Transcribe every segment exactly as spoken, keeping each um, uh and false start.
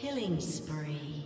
Killing spree.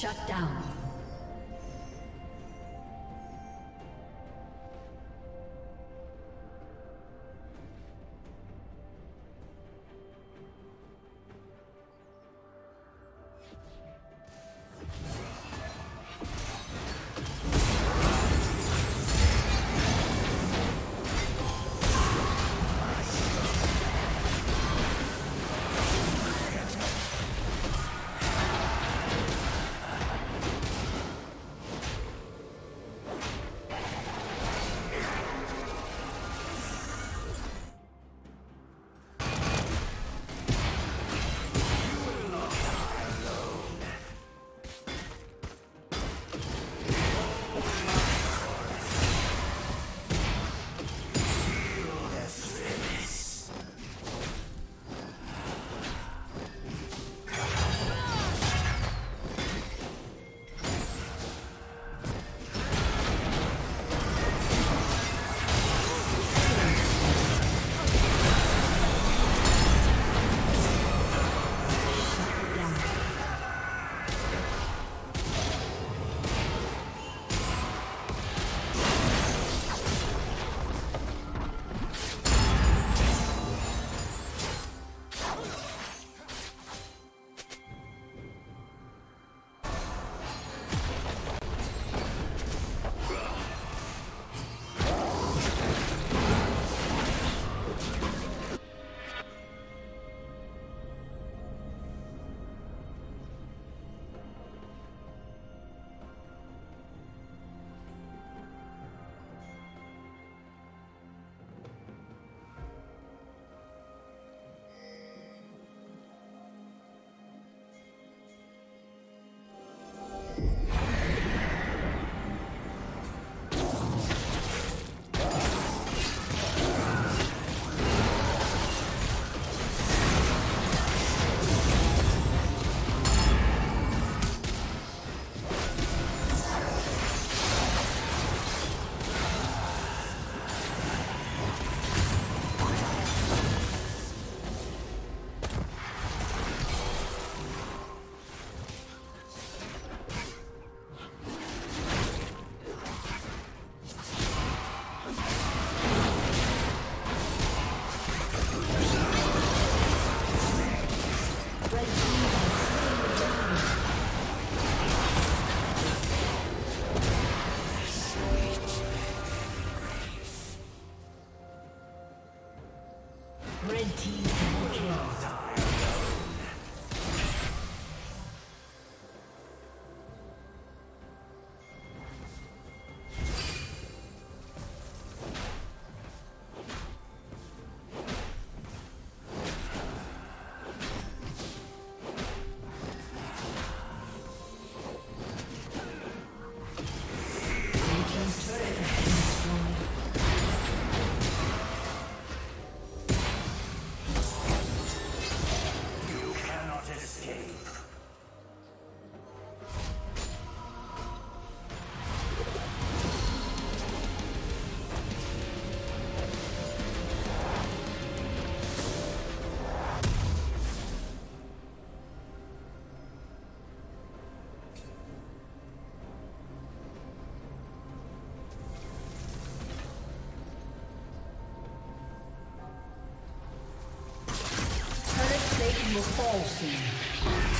Shut down. Will fall soon.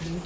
Blue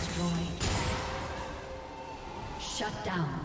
Destroyed. Shut down.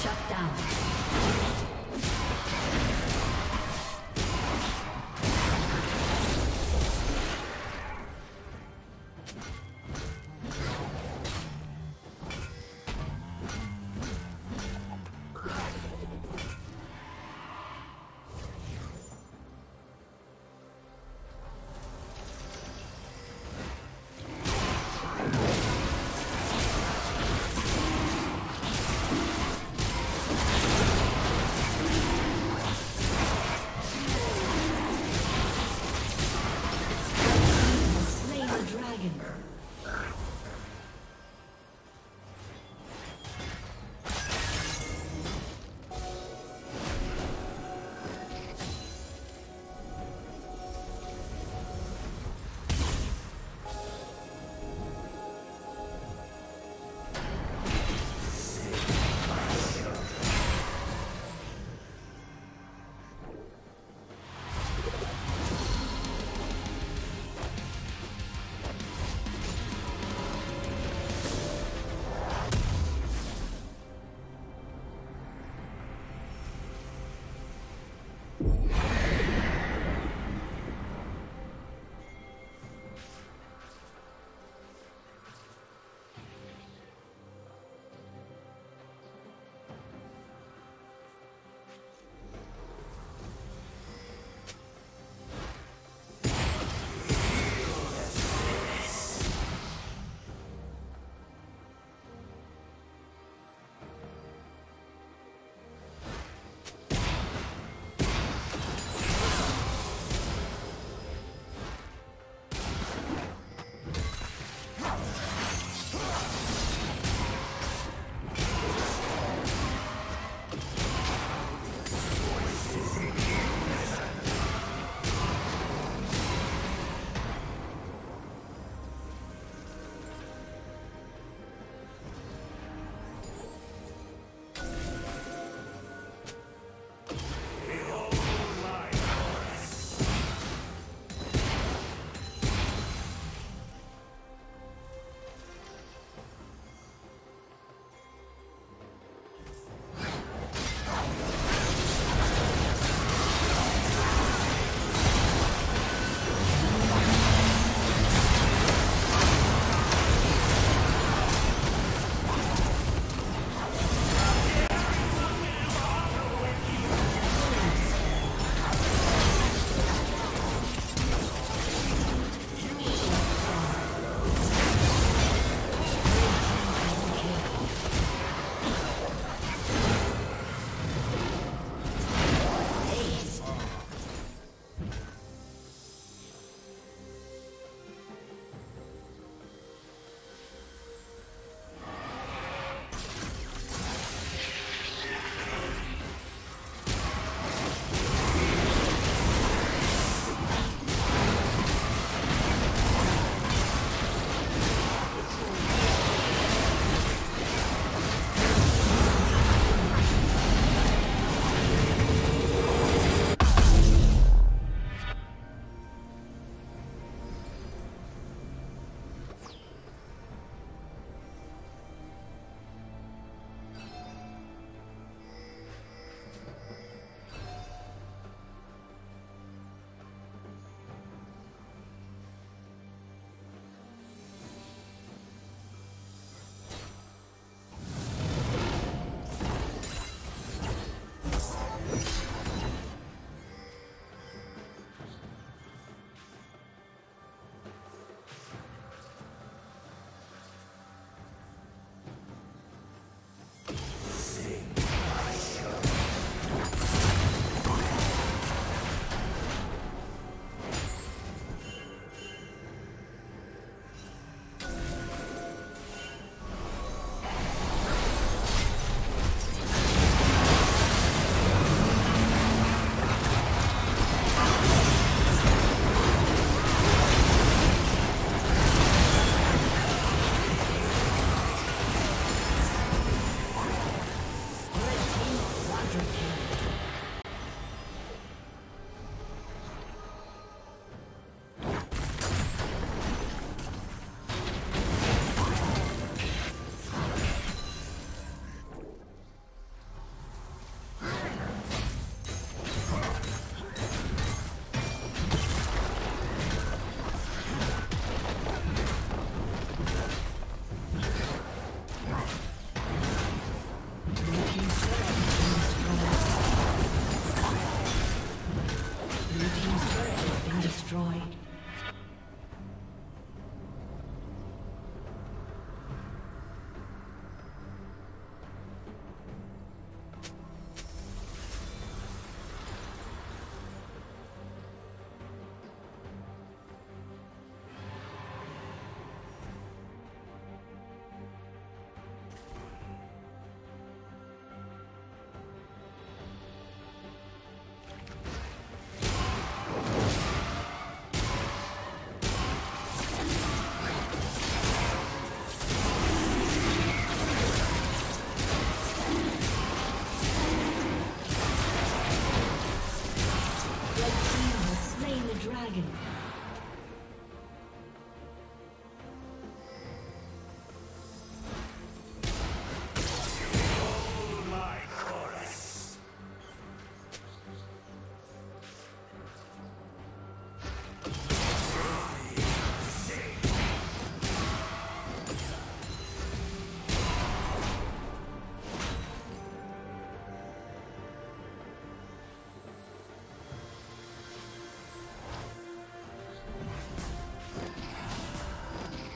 Shut down.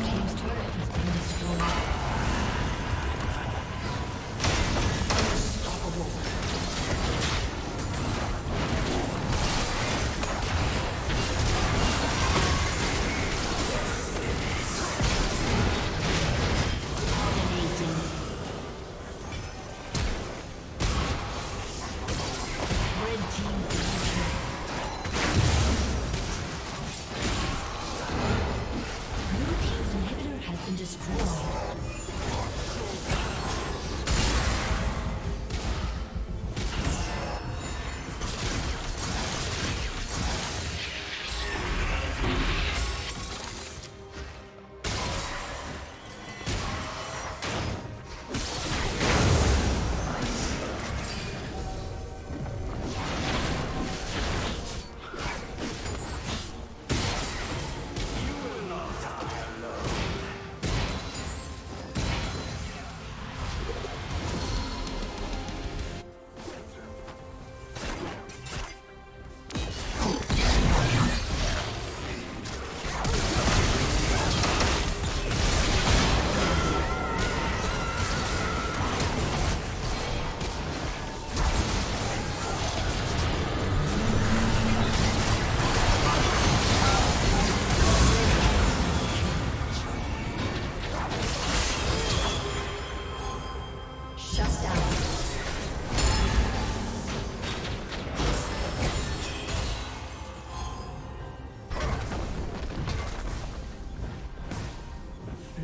Blue team's turret has been destroyed.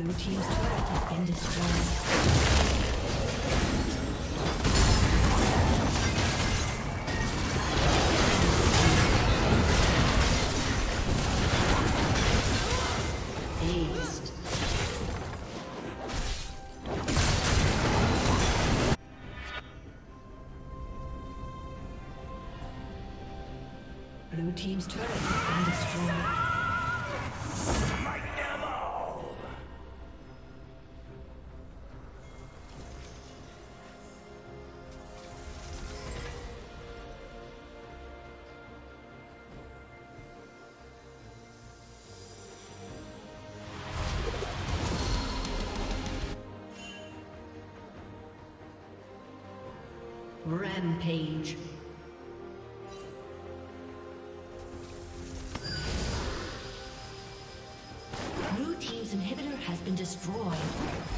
Blue team's turret has been destroyed. Rampage. Blue team's inhibitor has been destroyed.